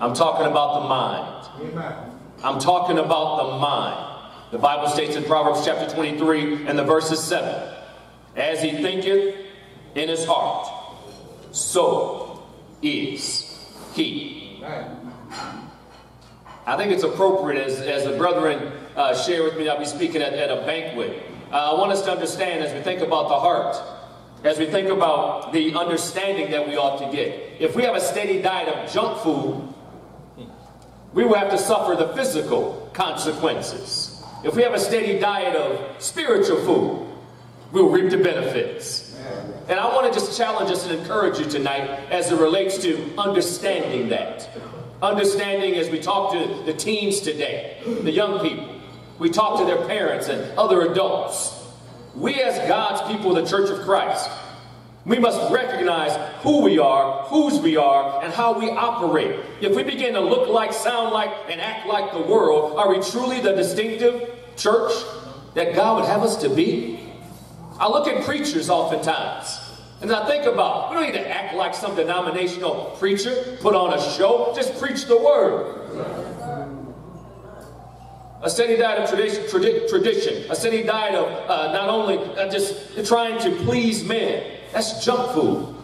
I'm talking about the mind. Amen. I'm talking about the mind. The Bible states in Proverbs chapter 23 and the verse is 7. As he thinketh in his heart, so is he. Amen. I think it's appropriate as the brethren share with me, I'll be speaking at a banquet. I want us to understand as we think about the heart, as we think about the understanding that we ought to get. If we have a steady diet of junk food, we will have to suffer the physical consequences. If we have a steady diet of spiritual food, we'll reap the benefits. And I want to just challenge us and encourage you tonight as it relates to understanding that. Understanding as we talk to the teens today, the young people. We talk to their parents and other adults. We as God's people, the Church of Christ, we must recognize who we are, whose we are, and how we operate. If we begin to look like, sound like, and act like the world, are we truly the distinctive church that God would have us to be? I look at preachers oftentimes, and I think about, we don't need to act like some denominational preacher, put on a show, just preach the word. A steady diet of tradition. A steady diet of not only just trying to please men. That's junk food.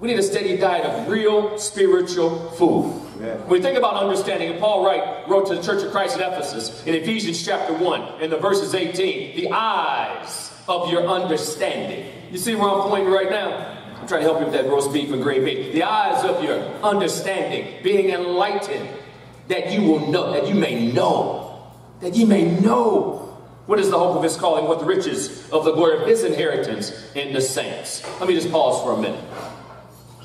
We need a steady diet of real spiritual food. Yeah. When we think about understanding, and Paul wrote to the Church of Christ at Ephesus in Ephesians chapter 1 in the verses 18, the eyes of your understanding. You see where I'm pointing right now? I'm trying to help you with that roast beef and green beef. The eyes of your understanding, being enlightened, that you will know, that you may know. That ye may know what is the hope of his calling, what the riches of the glory of his inheritance in the saints. Let me just pause for a minute.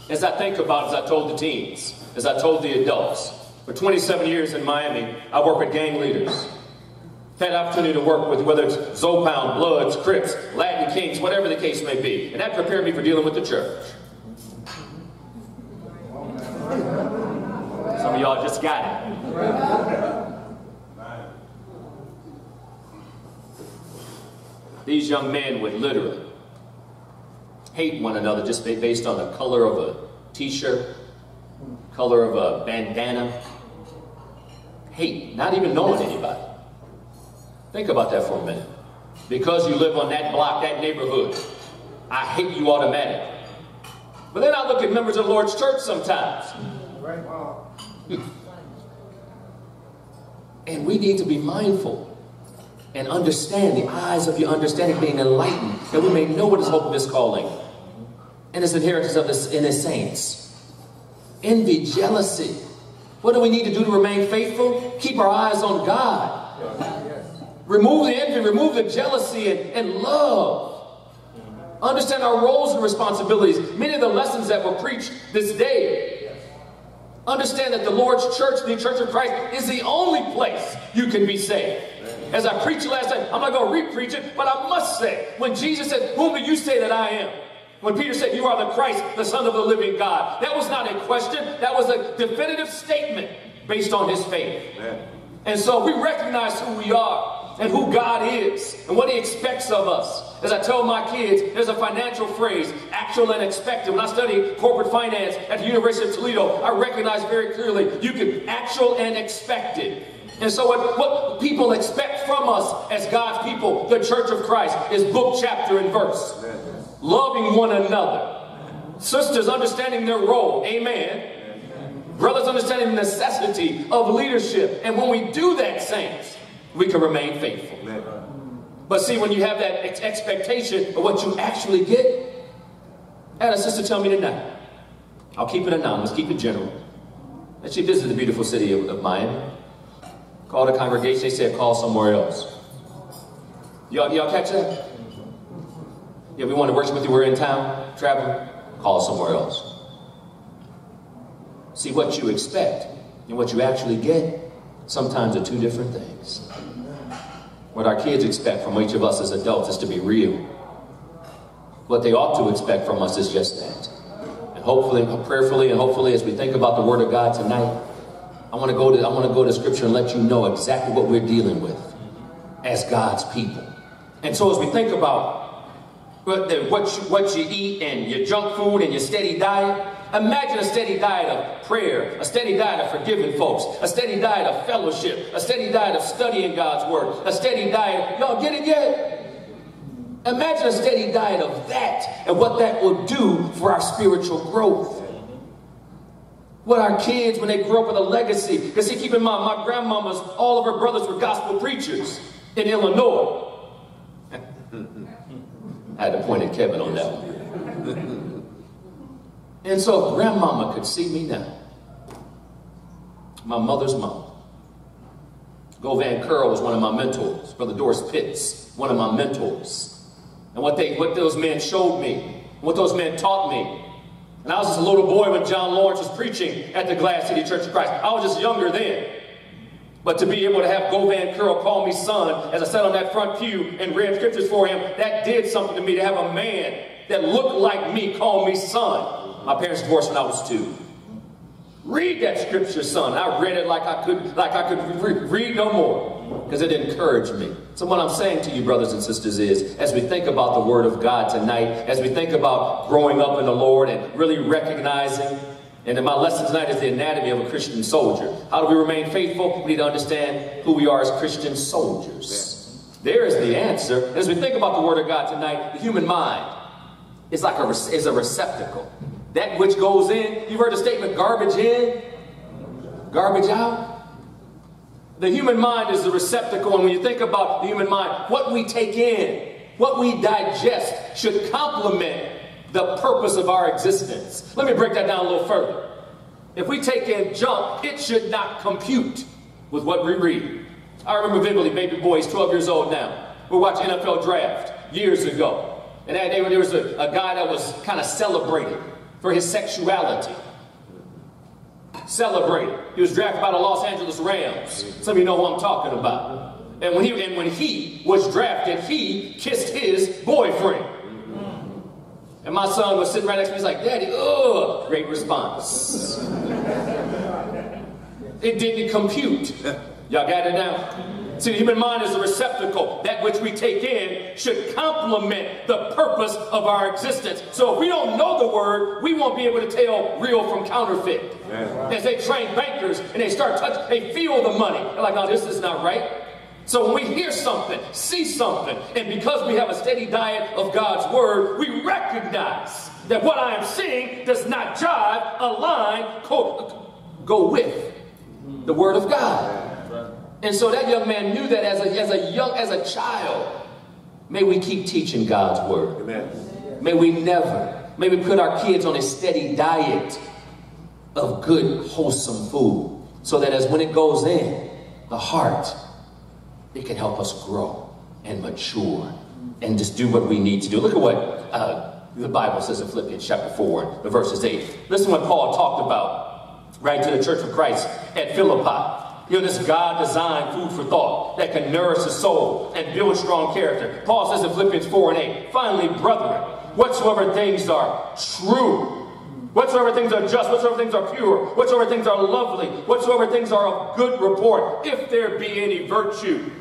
As I think about it, as I told the teens, as I told the adults, for 27 years in Miami, I work with gang leaders. I've had the opportunity to work with whether it's Zopound, Bloods, Crips, Latin Kings, whatever the case may be. And that prepared me for dealing with the church. Some of y'all just got it. These young men would literally hate one another just based on the color of a t-shirt, color of a bandana. Hate, not even knowing anybody. Think about that for a minute. Because you live on that block, that neighborhood, I hate you automatic. But then I look at members of the Lord's church sometimes. And we need to be mindful and understand the eyes of your understanding being enlightened, that we may know what is hope of his calling and his inheritance of his, in his saints. Envy, jealousy. What do we need to do to remain faithful? Keep our eyes on God. Yes. Remove the envy, remove the jealousy and love. Understand our roles and responsibilities. Many of the lessons that were preached this day. Understand that the Lord's church, the Church of Christ, is the only place you can be saved. As I preached last night, I'm not going to re-preach it, but I must say, when Jesus said, whom do you say that I am? When Peter said, you are the Christ, the Son of the living God. That was not a question. That was a definitive statement based on his faith. Amen. And so we recognize who we are and who God is and what he expects of us. As I tell my kids, there's a financial phrase, actual and expected. When I studied corporate finance at the University of Toledo, I recognized very clearly, you can actual and expected. And so what people expect from us as God's people, the Church of Christ, is book, chapter, and verse. Amen. Loving one another. Sisters understanding their role. Amen. Amen. Brothers understanding the necessity of leadership. And when we do that, saints, we can remain faithful. Amen. But see, when you have that expectation of what you actually get, I had a sister tell me tonight. I'll keep it anonymous, keep it general. And she visited the beautiful city of Miami. Called a congregation, they said, call somewhere else. Y'all catch that? Yeah, we want to worship with you, we're in town, traveling, call somewhere else. See, what you expect and what you actually get sometimes are two different things. What our kids expect from each of us as adults is to be real. What they ought to expect from us is just that. And hopefully, prayerfully, and hopefully, as we think about the Word of God tonight, I want to go to Scripture and let you know exactly what we're dealing with as God's people. And so as we think about what you eat and your junk food and your steady diet, Imagine a steady diet of prayer, a steady diet of forgiving folks, a steady diet of fellowship, a steady diet of studying God's word, a steady diet, y'all get it yet? Imagine a steady diet of that and what that will do for our spiritual growth. What our kids, when they grow up with a legacy, because see, keep in mind, my grandmamas, all of her brothers were gospel preachers in Illinois. I had to point at Kevin on that one. And so grandmama could see me now. My mother's mom. Govan Curl was one of my mentors. Brother Doris Pitts, one of my mentors. And what those men showed me, what those men taught me. And I was just a little boy when John Lawrence was preaching at the Glass City Church of Christ. I was just younger then. But to be able to have Govan Curl call me son, as I sat on that front pew and read scriptures for him, that did something to me, to have a man that looked like me call me son. My parents divorced when I was 2. Read that scripture, son. I read it like I could read no more, because it encouraged me. So what I'm saying to you, brothers and sisters, is as we think about the Word of God tonight, as we think about growing up in the Lord and really recognizing, and then my lesson tonight is the anatomy of a Christian soldier. How do we remain faithful? We need to understand who we are as Christian soldiers. There is the answer. As we think about the Word of God tonight, the human mind is like a receptacle. That which goes in, you've heard the statement, garbage in, garbage out. The human mind is the receptacle, and when you think about the human mind, what we take in, what we digest should complement the purpose of our existence. Let me break that down a little further. If we take in junk, it should not compute with what we read. I remember vividly, baby boy, he's 12 years old now. We're watching NFL draft years ago, and that day there was a guy that was kind of celebrated for his sexuality. Celebrated. He was drafted by the Los Angeles Rams. Some of you know who I'm talking about. And when he was drafted, he kissed his boyfriend. And my son was sitting right next to me. He's like, Daddy, ugh. Great response. It didn't compute. Y'all got it now? See, the human mind is a receptacle. That which we take in should complement the purpose of our existence. So if we don't know the word, we won't be able to tell real from counterfeit. As they train bankers and they start touching, they feel the money. They're like, no, this is not right. So when we hear something, see something, and because we have a steady diet of God's word, we recognize that what I am seeing does not jive, align, go with the word of God. And so that young man knew that as a child. May we keep teaching God's word. Amen. May we put our kids on a steady diet of good, wholesome food, so that as when it goes in the heart, it can help us grow and mature and just do what we need to do. Look at what the Bible says in Philippians chapter 4, the verses 8. Listen to what Paul talked about, right, to the Church of Christ at Philippi. You know, this God-designed food for thought that can nourish the soul and build strong character. Paul says in Philippians 4:8, finally, brethren, whatsoever things are true, whatsoever things are just, whatsoever things are pure, whatsoever things are lovely, whatsoever things are of good report, if there be any virtue,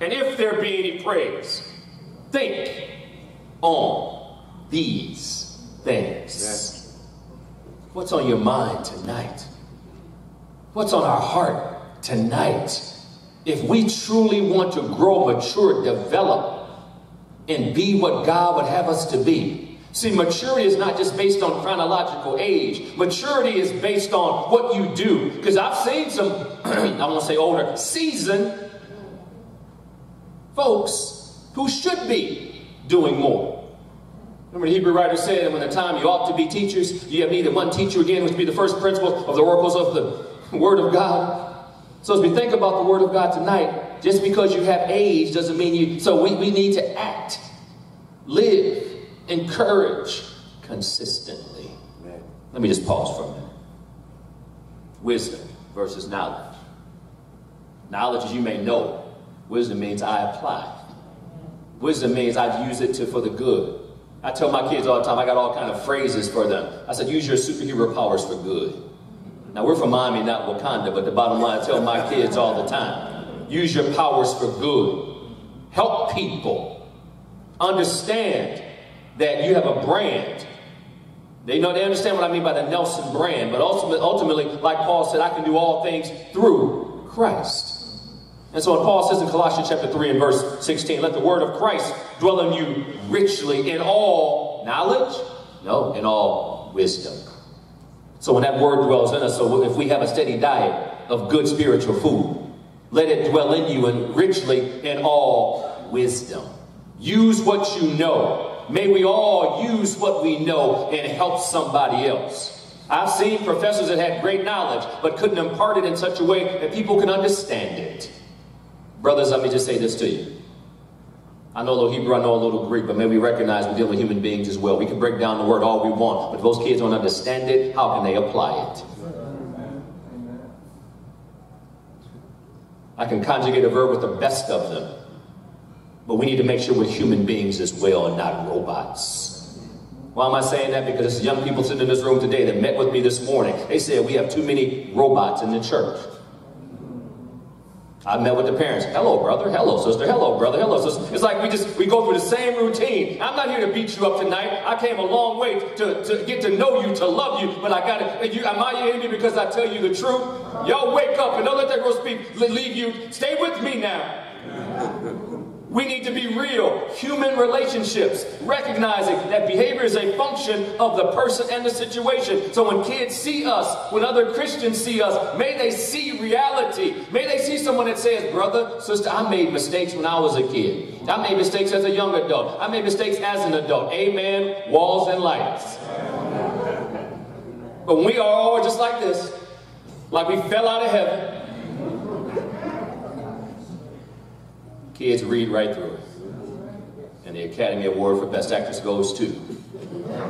and if there be any praise, think on these things. Yes. What's on your mind tonight? What's on our heart tonight? If we truly want to grow, mature, develop, and be what God would have us to be. See, maturity is not just based on chronological age. Maturity is based on what you do. Because I've seen some, I won't say older, seasoned folks who should be doing more. Remember the Hebrew writer said that when the time you ought to be teachers, you have need of one teacher again, which would be the first principle of the oracles of the Word of God. So as we think about the Word of God tonight, just because you have age doesn't mean you, so we need to act, live, encourage consistently. Amen. Let me just pause for a minute. Wisdom versus knowledge. Knowledge, as you may know, wisdom means I apply. Wisdom means I use it for the good. I tell my kids all the time, I got all kind of phrases for them. I said, use your superhero powers for good. Now, we're from Miami, not Wakanda, but the bottom line, I tell my kids all the time, use your powers for good. Help people understand that you have a brand They understand what I mean by the Nelson brand, but ultimately, like Paul said, I can do all things through Christ. And so what Paul says in Colossians chapter 3 and verse 16, let the word of Christ dwell in you richly in all knowledge, in all wisdom. So when that word dwells in us, so if we have a steady diet of good spiritual food, let it dwell in you and richly in all wisdom. Use what you know. May we all use what we know and help somebody else. I've seen professors that had great knowledge, but couldn't impart it in such a way that people can understand it. Brothers, let me just say this to you. I know a little Hebrew, I know a little Greek, but may we recognize we deal with human beings as well. We can break down the word all we want, but if those kids don't understand it, how can they apply it? Amen. I can conjugate a verb with the best of them, but we need to make sure we're human beings as well and not robots. Why am I saying that? Because there's young people sitting in this room today that met with me this morning. They said we have too many robots in the church. I met with the parents. Hello, brother. Hello, sister. Hello, brother. Hello, sister. It's like we go through the same routine. I'm not here to beat you up tonight. I came a long way to get to know you, to love you, but I got to, am I your enemy because I tell you the truth? Y'all wake up and don't let that girl speak, leave you. Stay with me now. We need to be real. Human relationships, recognizing that behavior is a function of the person and the situation. So when kids see us, when other Christians see us, may they see reality. May they see someone that says, brother, sister, I made mistakes when I was a kid. I made mistakes as a young adult. I made mistakes as an adult. Amen. Walls and lights. But we are all just like this, like we fell out of heaven. Kids read right through it. And the Academy Award for Best Actress goes to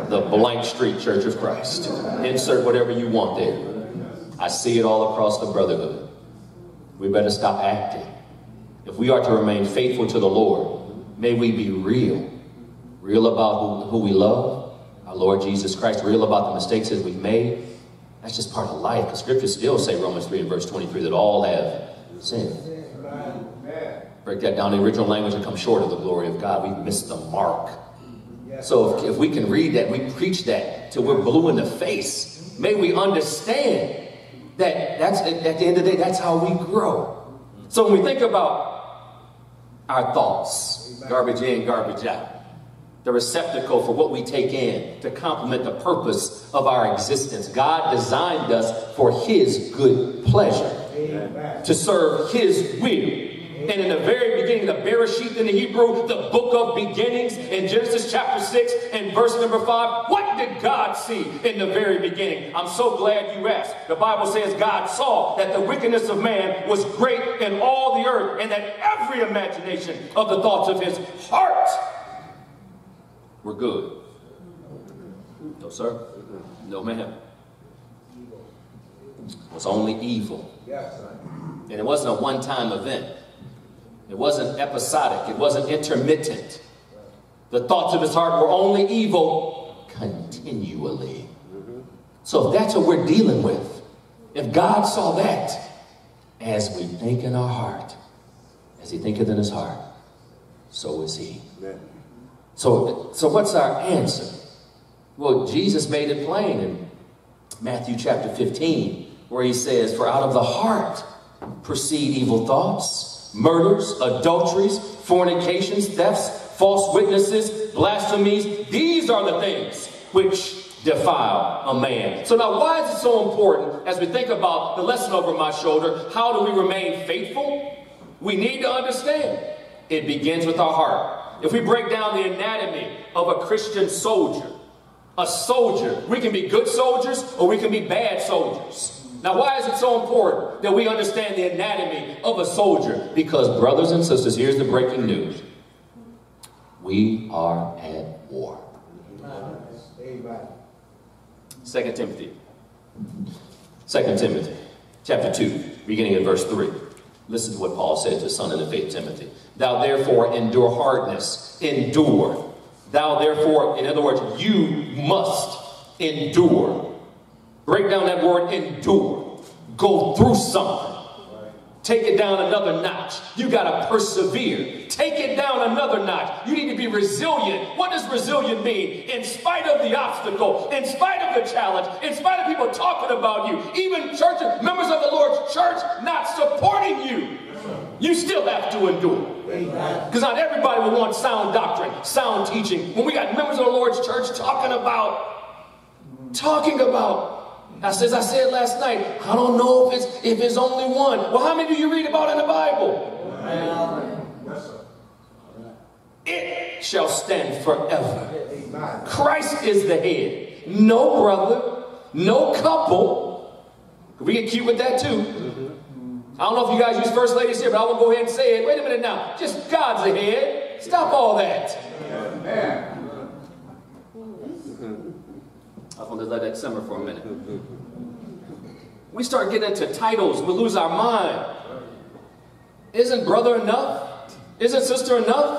the Blank Street Church of Christ. Insert whatever you want there. I see it all across the brotherhood. We better stop acting. If we are to remain faithful to the Lord, may we be real. Real about who we love, our Lord Jesus Christ. Real about the mistakes that we've made. That's just part of life. The scriptures still say, Romans 3 and verse 23, that all have sinned. Break that down in the original language and come short of the glory of God. We've missed the mark. So if we can read that, we preach that till we're blue in the face. May we understand that that's, at the end of the day, that's how we grow. So when we think about our thoughts, garbage in, garbage out, the receptacle for what we take in to complement the purpose of our existence. God designed us for his good pleasure, to serve his will. And in the very beginning, the Bereshit in the Hebrew, the book of beginnings in Genesis chapter 6 and verse number 5. What did God see in the very beginning? I'm so glad you asked. The Bible says God saw that the wickedness of man was great in all the earth and that every imagination of the thoughts of his heart were good. No, sir. No, ma'am. It was only evil. And it wasn't a one-time event. It wasn't episodic. It wasn't intermittent. The thoughts of his heart were only evil continually. So if that's what we're dealing with, if God saw that, as we think in our heart, as he thinketh in his heart, so is he. So what's our answer? Well, Jesus made it plain in Matthew chapter 15, where he says, for out of the heart proceed evil thoughts, murders, adulteries, fornications, thefts, false witnesses, blasphemies. These are the things which defile a man. So now why is it so important as we think about the lesson over my shoulder? How do we remain faithful? We need to understand it begins with our heart. If we break down the anatomy of a Christian soldier, we can be good soldiers or we can be bad soldiers. Now, why is it so important that we understand the anatomy of a soldier? Because, brothers and sisters, here's the breaking news. We are at war. 2 Timothy chapter 2, beginning in verse 3. Listen to what Paul said to his son in the faith, Timothy. Thou therefore endure hardness. Endure. Thou therefore, in other words, you must endure. Break down that word endure. Go through something. Take it down another notch. You gotta persevere. Take it down another notch. You need to be resilient. What does resilient mean? In spite of the obstacle, in spite of the challenge, in spite of people talking about you, even church members of the Lord's church not supporting you, you still have to endure. Because not everybody will want sound doctrine, sound teaching. When we got members of the Lord's church talking about, as I said last night, I don't know if it's only one. Well, how many do you read about in the Bible? Amen. It shall stand forever. Christ is the head. No brother, no couple. We get cute with that too. I don't know if you guys use first ladies here, but I will go ahead and say it. Wait a minute now. Just God's the head. Stop all that. Amen. I'm going to let that simmer for a minute. We start getting into titles, we lose our mind. Isn't brother enough? Isn't sister enough?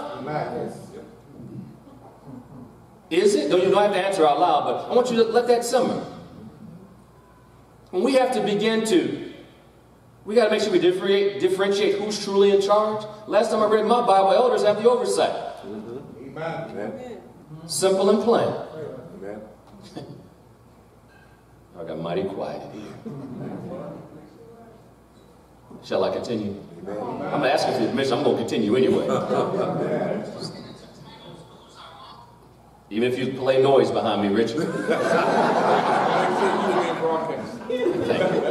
Is it? You don't have to answer out loud, but I want you to let that simmer. When we have to begin to, we got to make sure we differentiate who's truly in charge. Last time I read my Bible, elders have the oversight. Amen. Simple and plain. Amen. I got mighty quiet in here. Shall I continue? I'm not asking for admission. I'm going to continue anyway. Even if you play noise behind me, Richard. Thank you.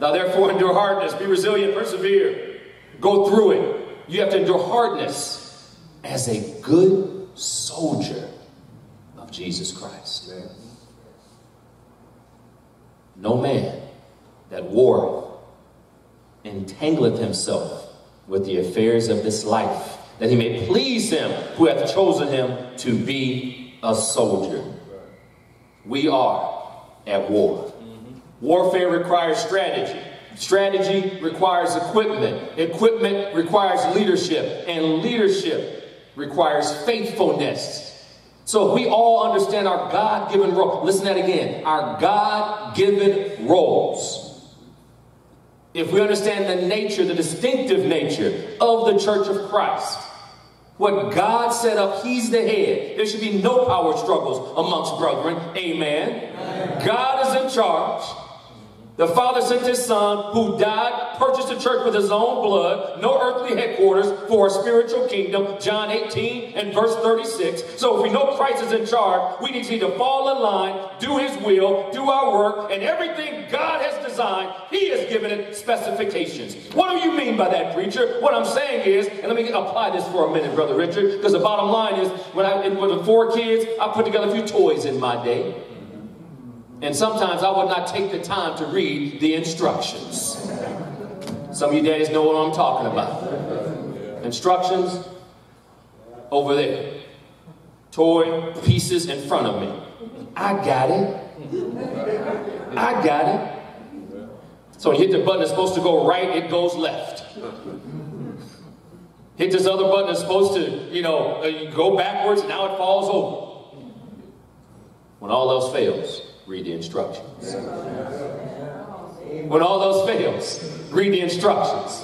Now therefore endure hardness. Be resilient. Persevere. Go through it. You have to endure hardness as a good soldier of Jesus Christ. Amen. No man that warreth entangleth himself with the affairs of this life, that he may please him who hath chosen him to be a soldier. We are at war. Warfare requires strategy. Strategy requires equipment. Equipment requires leadership. And leadership requires faithfulness. So if we all understand our God-given role, listen to that again, our God-given roles. If we understand the nature, the distinctive nature of the Church of Christ, what God set up, he's the head. There should be no power struggles amongst brethren. Amen. Amen. God is in charge. The Father sent his Son, who died, purchased the church with his own blood, no earthly headquarters for a spiritual kingdom, John 18 and verse 36. So if we know Christ is in charge, we need to fall in line, do his will, do our work, and everything God has designed, he has given it specifications. What do you mean by that, preacher? What I'm saying is, and let me apply this for a minute, Brother Richard, because the bottom line is, with the four kids, I put together a few toys in my day. And sometimes I would not take the time to read the instructions. Some of you daddies know what I'm talking about. Instructions over there. Toy pieces in front of me. I got it. I got it. So when you hit the button, it's supposed to go right, it goes left. Hit this other button, it's supposed to, you go backwards, now it falls over. When all else fails, read the instructions. When all else fails, read the instructions.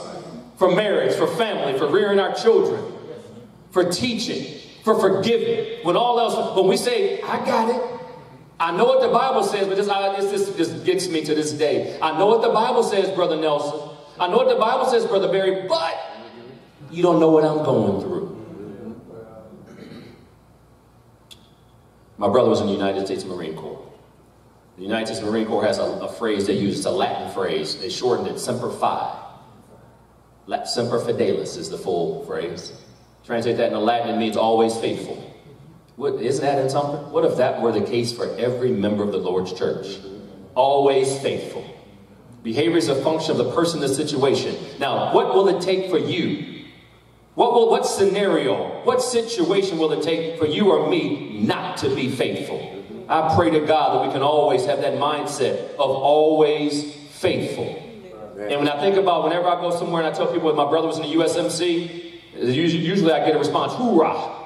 For marriage, for family, for rearing our children, for teaching, for forgiving. When all else, when we say, I got it. I know what the Bible says, but this gets me to this day. I know what the Bible says, Brother Nelson. I know what the Bible says, Brother Barry, but you don't know what I'm going through. My brother was in the United States Marine Corps. The United States Marine Corps has a phrase they use. It's a Latin phrase. They shortened it, Semper Fi. Semper Fidelis is the full phrase. Translate that into Latin, it means always faithful. Isn't that in something? What if that were the case for every member of the Lord's church? Always faithful. Behavior is a function of the person, the situation. Now, what will it take for you? What scenario, what situation will it take for you or me not to be faithful? I pray to God that we can always have that mindset of always faithful. And when I think about whenever I go somewhere and I tell people my brother was in the USMC, usually I get a response, hoorah.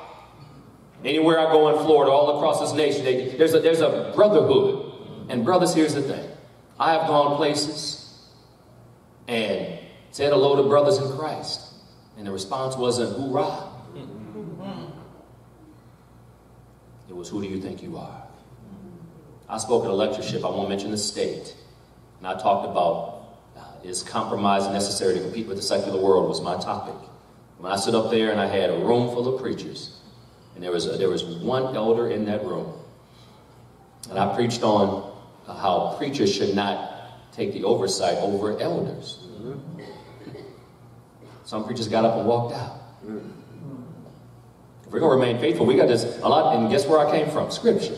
Anywhere I go in Florida, all across this nation, there's a brotherhood. And brothers, here's the thing. I have gone places and said hello to brothers in Christ. And the response wasn't, hoorah. It was, who do you think you are? I spoke at a lectureship, I won't mention the state, and I talked about, is compromise necessary to compete with the secular world, was my topic. When I stood up there and I had a room full of preachers, and there was one elder in that room, and I preached on how preachers should not take the oversight over elders. Some preachers got up and walked out. If we're going to remain faithful, we got this a lot, and guess where I came from? Scripture.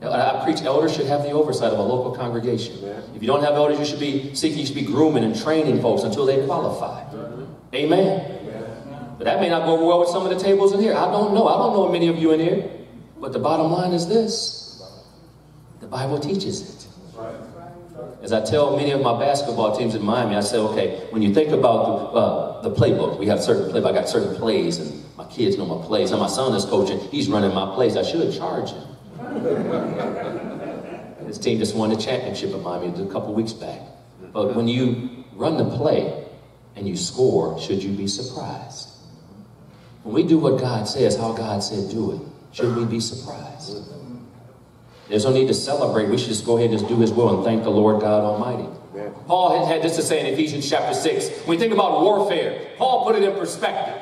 I preach elders should have the oversight of a local congregation. If you don't have elders, you should be seeking, you should be grooming and training folks until they qualify. Amen? But that may not go over well with some of the tables in here. I don't know. I don't know many of you in here. But the bottom line is this. The Bible teaches it. As I tell many of my basketball teams in Miami, I say, okay, when you think about the playbook, we have certain playbook. I got certain plays, and my kids know my plays. Now my son is coaching. He's running my plays. I should charge him. This team just won the championship in Miami a couple weeks back. But when you run the play and you score, should you be surprised? When we do what God says, how God said do it, should we be surprised? There's no need to celebrate. We should just go ahead and just do His will and thank the Lord God Almighty. Paul had this to say in Ephesians chapter 6. When you think about warfare, Paul put it in perspective.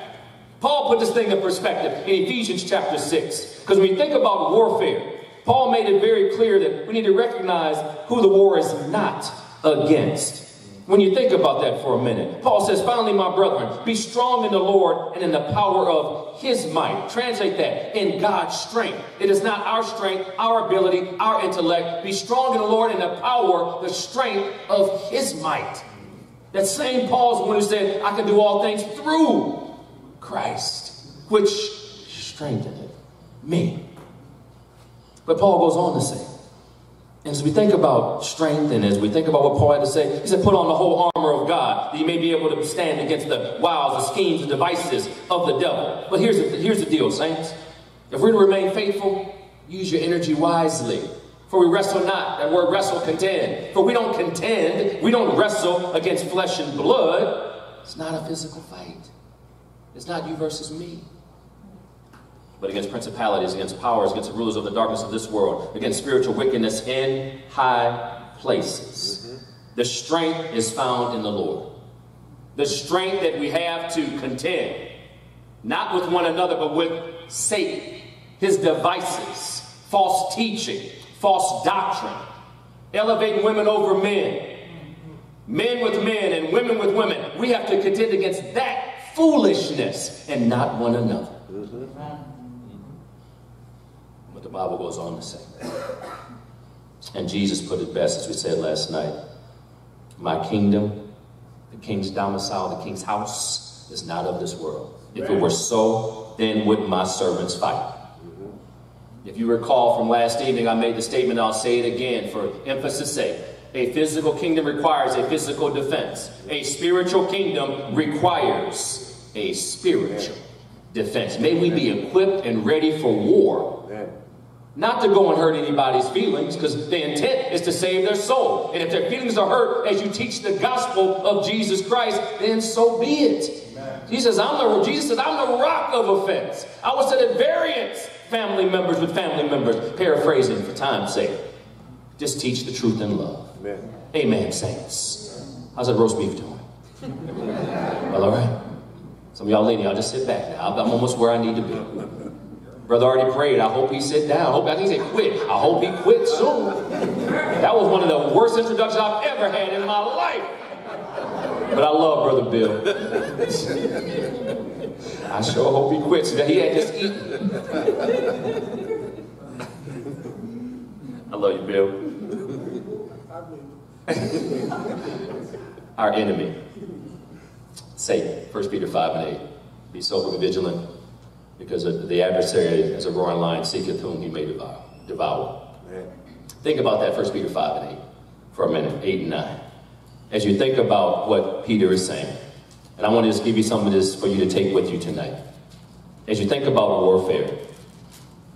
Paul put this thing in perspective in Ephesians chapter 6. Because when you think about warfare, Paul made it very clear that we need to recognize who the war is not against. When you think about that for a minute, Paul says, finally, my brethren, be strong in the Lord and in the power of His might. Translate that, in God's strength. It is not our strength, our ability, our intellect. Be strong in the Lord and the power, the strength of His might. That same Paul's the one who said, I can do all things through Christ, which strengthened me. But Paul goes on to say, and as we think about strength and as we think about what Paul had to say, he said, put on the whole armor of God that you may be able to stand against the wiles, the schemes, the devices of the devil. But here's the deal, saints. If we're to remain faithful, use your energy wisely. For we wrestle not, that word wrestle, contend. For we don't contend, we don't wrestle against flesh and blood. It's not a physical fight. It's not you versus me. But against principalities, against powers, against the rulers of the darkness of this world, against spiritual wickedness in high places. The strength is found in the Lord. The strength that we have to contend, not with one another, but with Satan, his devices, false teaching, false doctrine, elevating women over men, men with men and women with women. We have to contend against that foolishness and not one another. But the Bible goes on to say, and Jesus put it best, as we said last night, my kingdom, the king's domicile, the king's house, is not of this world. If it were so, then would my servants fight. If you recall from last evening, I made the statement, I'll say it again for emphasis' sake. A physical kingdom requires a physical defense. A spiritual kingdom requires a spiritual defense. May we be equipped and ready for war. Not to go and hurt anybody's feelings, because the intent is to save their soul. And if their feelings are hurt as you teach the gospel of Jesus Christ, then so be it. Jesus says, I'm the rock of offense. I was at variance, family members with family members, paraphrasing for time's sake. Just teach the truth in love. Amen, saints. How's that roast beef doing? Well, all right. Some of y'all leaning, y'all just sit back now. I'm almost where I need to be. Brother already prayed. I hope he sit down. I think he said quit. I hope he quit soon. That was one of the worst introductions I've ever had in my life. But I love Brother Bill. I sure hope he quits. He had just eaten. I love you, Bill. Our enemy, Satan. 1 Peter 5:8. Be sober and vigilant. Because the adversary, as a roaring lion, seeketh whom he may devour. Think about that, 1 Peter 5:8, for a minute, 8 and 9. As you think about what Peter is saying, and I want to just give you some of this for you to take with you tonight. As you think about warfare,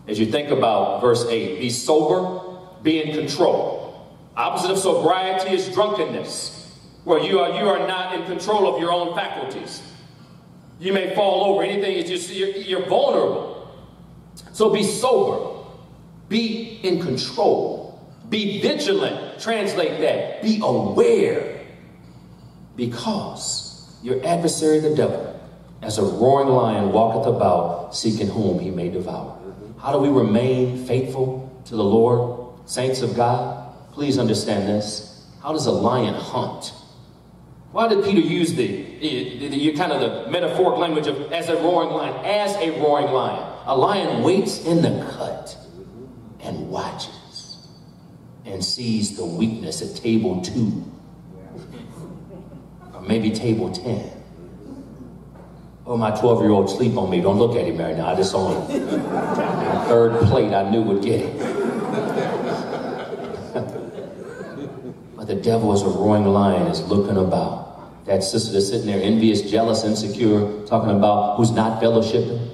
as you think about verse 8, be sober, be in control. Opposite of sobriety is drunkenness. where you are not in control of your own faculties. You may fall over. Anything is just, you're vulnerable. So be sober. Be in control. Be vigilant. Translate that. Be aware. Because your adversary, the devil, as a roaring lion walketh about, seeking whom he may devour. How do we remain faithful to the Lord? Saints of God, please understand this. How does a lion hunt? Why did Peter use the kind of the metaphoric language of as a roaring lion? As a roaring lion. A lion waits in the cut and watches and sees the weakness at table 2. Or maybe table 10. Oh, my 12-year-old sleep on me. Don't look at him right now. I just saw him. The third plate I knew would get him. But the devil is a roaring lion, is looking about. That sister that's sitting there, envious, jealous, insecure, talking about who's not fellowshipping,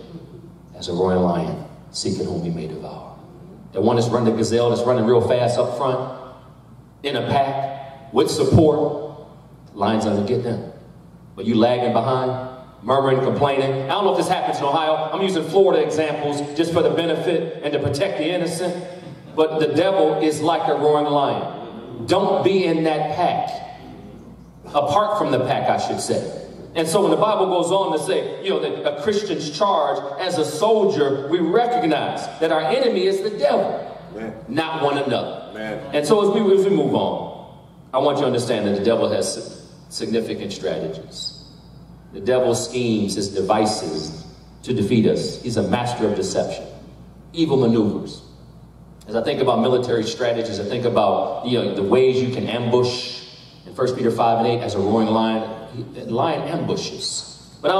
as a roaring lion, seeking whom he may devour. The one that's running the gazelle, that's running real fast up front, in a pack, with support, the lion's not going to get them. But you lagging behind, murmuring, complaining. I don't know if this happens in Ohio. I'm using Florida examples just for the benefit and to protect the innocent. But the devil is like a roaring lion. Don't be in that pack. Apart from the pack, I should say. And so when the Bible goes on to say, you know, that a Christian's charge as a soldier, we recognize that our enemy is the devil, man, not one another. Man. And so as we move on, I want you to understand that the devil has significant strategies. The devil schemes his devices to defeat us. He's a master of deception, evil maneuvers. As I think about military strategies, I think about, you know, the ways you can ambush. In 1 Peter 5 and 8, as a roaring lion, the lion ambushes. But not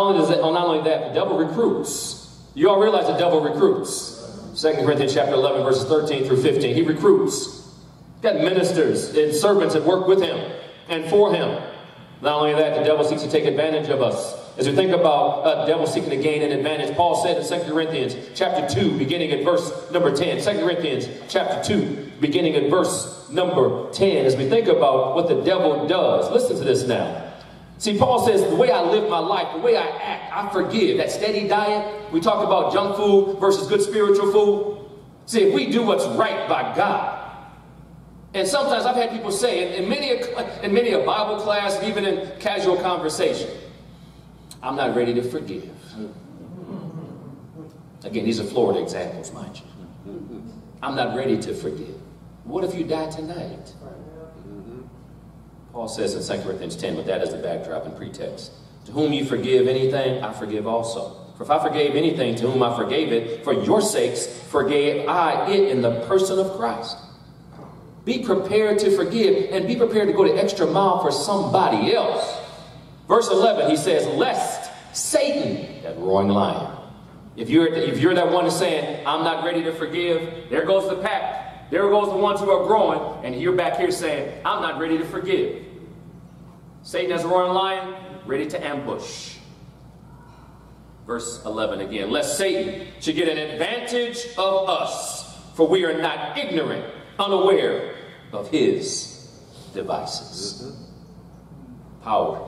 only that, the devil recruits. You all realize the devil recruits. 2 Corinthians chapter 11, verses 13 through 15, he recruits. He's got ministers and servants that work with him and for him. Not only that, the devil seeks to take advantage of us. As we think about the devil seeking to gain an advantage, Paul said in 2 Corinthians chapter 2, beginning at verse number 10. 2 Corinthians chapter 2, beginning at verse number 10. As we think about what the devil does, listen to this now. See, Paul says, the way I live my life, the way I act, I forgive. That steady diet, we talk about junk food versus good spiritual food. See, if we do what's right by God. And sometimes I've had people say, in many a Bible class, even in casual conversation, I'm not ready to forgive. Again, these are Florida examples, mind you. I'm not ready to forgive. What if you die tonight? Paul says in 2 Corinthians 10, with that as the backdrop and pretext, to whom you forgive anything, I forgive also. For if I forgave anything, to whom I forgave it, for your sakes forgave I it in the person of Christ. Be prepared to forgive and be prepared to go the extra mile for somebody else. Verse 11, he says, lest Satan, that roaring lion. If you're that one that's saying, I'm not ready to forgive, there goes the pack. There goes the ones who are growing. And you're back here saying, I'm not ready to forgive. Satan as a roaring lion, ready to ambush. Verse 11 again, lest Satan should get an advantage of us, for we are not ignorant, unaware of his devices. Power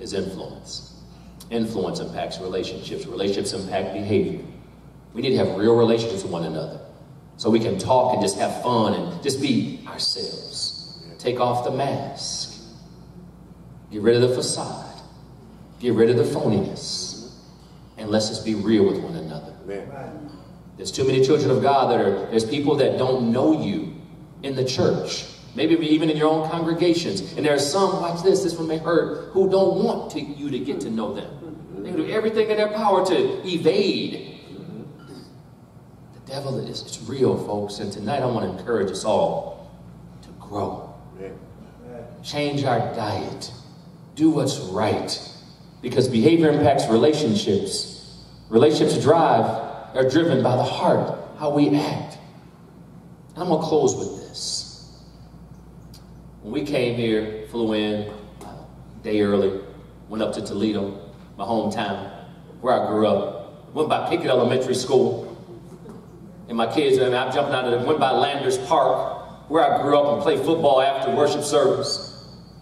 is influence. Influence impacts relationships. Relationships impact behavior. We need to have real relationships with one another so we can talk and just have fun and just be ourselves. Take off the mask. Get rid of the facade. Get rid of the phoniness. And let's just be real with one another. Amen. There's too many children of God there's people that don't know you in the church, maybe even in your own congregations. And there are some, watch this, this one may hurt, who don't want you to get to know them. They do everything in their power to evade. The devil is real, folks. And tonight I want to encourage us all to grow. Change our diet. Do what's right. Because behavior impacts relationships. Relationships are driven by the heart, how we act. And I'm going to close with this. When we came here, flew in a day early, went up to Toledo, my hometown, where I grew up, went by Pickett Elementary School, and my kids, and I jumped out of it, went by Landers Park, where I grew up and played football after worship service.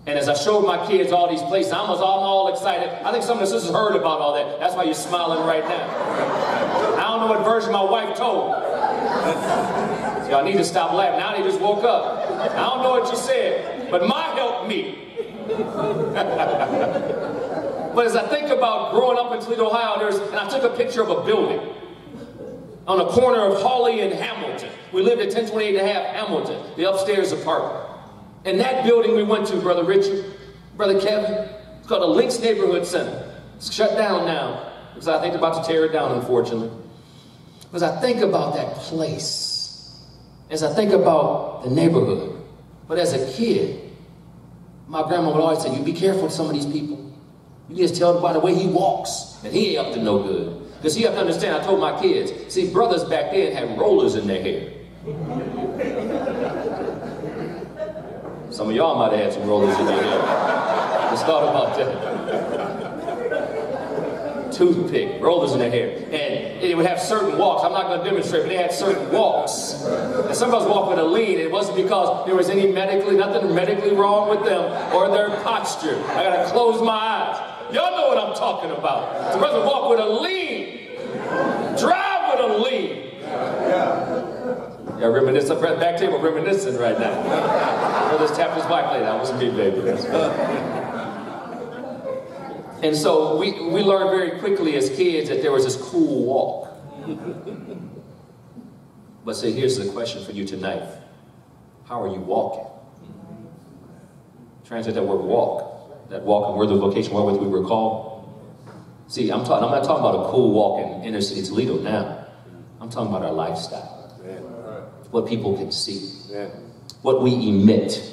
And as I showed my kids all these places, I'm all excited. I think some of the sisters heard about all that. That's why you're smiling right now. I don't know what version my wife told me. So y'all need to stop laughing. Now they just woke up. I don't know what you said, but my help me. But as I think about growing up in Toledo, Ohio, and I took a picture of a building on the corner of Hawley and Hamilton. We lived at 1028 and a half Hamilton, the upstairs apartment. And that building we went to, Brother Richard, Brother Kevin, it's called the Lynx Neighborhood Center. It's shut down now, because I think they're about to tear it down, unfortunately. Because I think about that place, as I think about the neighborhood. But as a kid, my grandma would always say, you be careful of some of these people. You just tell them by the way he walks, that he ain't up to no good. Because you have to understand, I told my kids, see, brothers back then had rollers in their hair. Some of y'all might have had some rollers in your hair. Just thought about that. Toothpick, rollers in their hair. And they would have certain walks. I'm not going to demonstrate, but they had certain walks. And some of us walked with a lean. It wasn't because there was any nothing medically wrong with them or their posture. I got to close my eyes. Y'all know what I'm talking about. Some of us walk with a lean. Drive with a lean. Y'all reminiscing, back table reminiscing right now. Brothers tapped his wife later. That was me, baby. And so we learned very quickly as kids that there was this cool walk. But so here's the question for you tonight. How are you walking? Translate that word walk. That walking word, the vocation wherewith we were called. See, I'm not talking about a cool walk in inner city Toledo now. I'm talking about our lifestyle. Yeah. What people can see. Yeah. What we emit.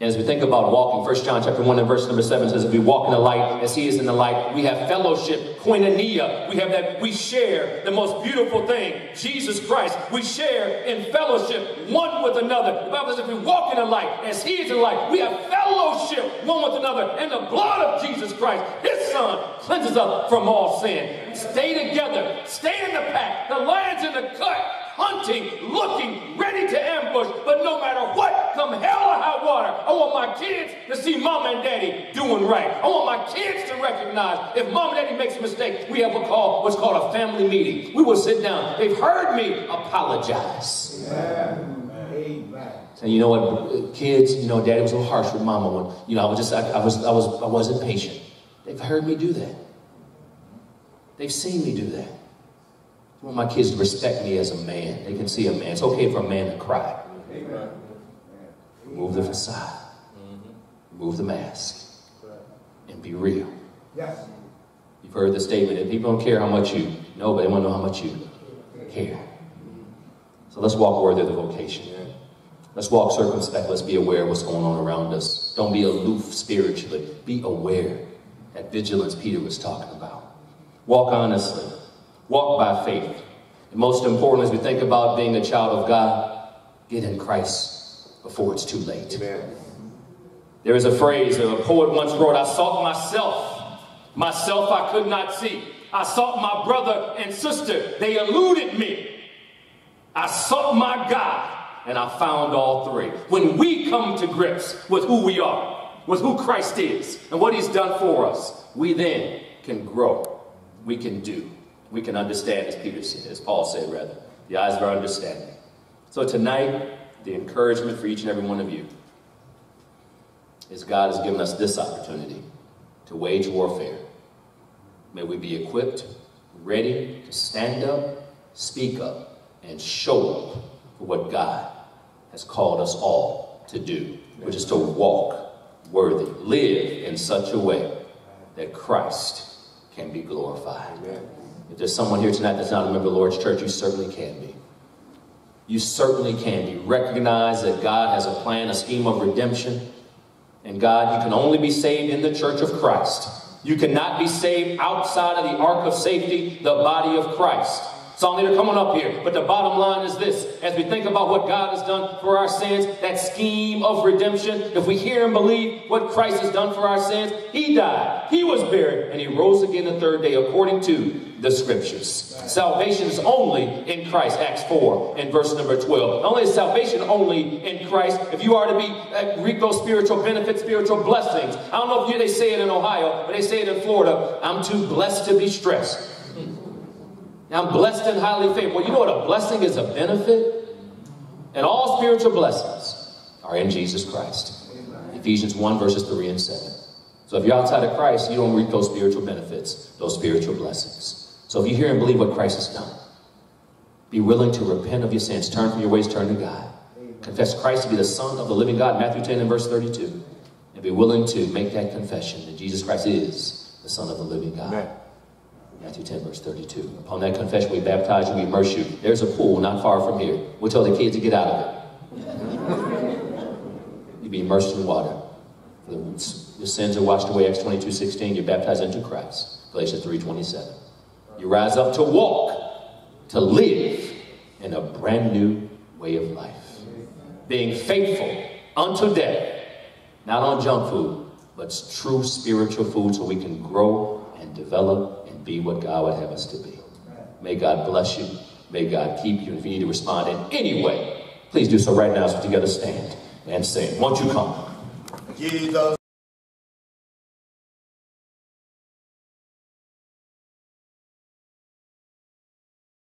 And as we think about walking, 1 John chapter 1 and verse number 7 says, if we walk in the light as he is in the light, we have fellowship, koinonia. We share the most beautiful thing, Jesus Christ. We share in fellowship one with another. The Bible says if we walk in the light as he is in the light, we have fellowship one with another. And the blood of Jesus Christ, his son, cleanses us from all sin. Stay together. Stay in the pack. The lion's in the cut. Hunting, looking, ready to ambush, but no matter what, come hell or high water, I want my kids to see mama and daddy doing right. I want my kids to recognize if mama and daddy makes a mistake, we have what's called a family meeting. We will sit down. They've heard me apologize. Amen. And you know what, kids, you know, daddy was a little harsh with mama. When, you know, I wasn't patient. They've heard me do that. They've seen me do that. I want my kids to respect me as a man. They can see a man. It's okay for a man to cry. Amen. Remove the facade. Remove the mask. And be real. Yes. You've heard the statement that people don't care how much you know, but they want to know how much you care. So let's walk worthy of the vocation. Let's walk circumspect. Let's be aware of what's going on around us. Don't be aloof spiritually. Be aware. That vigilance Peter was talking about. Walk honestly. Walk by faith. And most important, as we think about being a child of God, get in Christ before it's too late. Amen. There is a phrase that a poet once wrote, I sought myself. Myself I could not see. I sought my brother and sister. They eluded me. I sought my God, and I found all three. When we come to grips with who we are, with who Christ is, and what he's done for us, we then can grow. We can do. We can understand, as Peter said, as Paul said, rather, the eyes of our understanding. So tonight, the encouragement for each and every one of you is God has given us this opportunity to wage warfare. May we be equipped, ready to stand up, speak up, and show up for what God has called us all to do, which is to walk worthy, live in such a way that Christ can be glorified. Amen. If there's someone here tonight that's not a member of the Lord's church, you certainly can be. You certainly can be. Recognize that God has a plan, a scheme of redemption. And God, you can only be saved in the church of Christ. You cannot be saved outside of the ark of safety, the body of Christ. Song leader, come on up here. But the bottom line is this. As we think about what God has done for our sins, that scheme of redemption, if we hear and believe what Christ has done for our sins, he died, he was buried, and he rose again the third day according to the scriptures. Right. Salvation is only in Christ, Acts 4 and verse number 12. Not only is salvation only in Christ, if you are to be reap those spiritual benefits, spiritual blessings. I don't know if they say it in Ohio, but they say it in Florida, I'm too blessed to be stressed. I'm blessed and highly favored. Well, you know what a blessing is? A benefit? And all spiritual blessings are in Jesus Christ. Amen. Ephesians 1 verses 3 and 7. So if you're outside of Christ, you don't reap those spiritual benefits, those spiritual blessings. So if you hear and believe what Christ has done, be willing to repent of your sins, turn from your ways, turn to God. Amen. Confess Christ to be the Son of the living God, Matthew 10 and verse 32. And be willing to make that confession that Jesus Christ is the Son of the living God. Amen. Matthew 10, verse 32. Upon that confession, we baptize you, we immerse you. There's a pool not far from here. We'll tell the kids to get out of it. You'll be immersed in water. Your sins are washed away, Acts 22:16. You're baptized into Christ, Galatians 3:27. You rise up to walk, to live in a brand new way of life. Being faithful unto death, not on junk food, but true spiritual food so we can grow and develop be what God would have us to be. May God bless you. May God keep you. And if you need to respond in any way, please do so right now. So together stand and sing. Won't you come? Jesus.